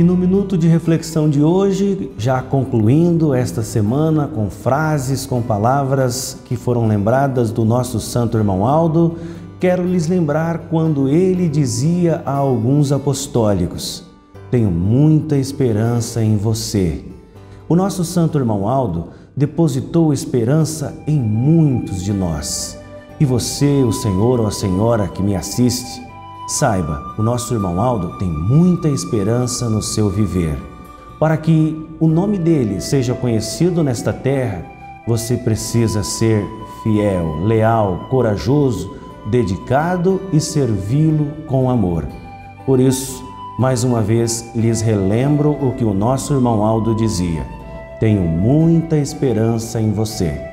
E no Minuto de Reflexão de hoje, já concluindo esta semana com frases, com palavras que foram lembradas do nosso santo irmão Aldo, quero lhes lembrar quando ele dizia a alguns apostólicos: tenho muita esperança em você. O nosso santo irmão Aldo depositou esperança em muitos de nós. E você, o senhor ou a senhora que me assiste, saiba, o nosso irmão Aldo tem muita esperança no seu viver. Para que o nome dele seja conhecido nesta terra, você precisa ser fiel, leal, corajoso, dedicado e servi-lo com amor. Por isso, mais uma vez, lhes relembro o que o nosso irmão Aldo dizia: tenho muita esperança em você.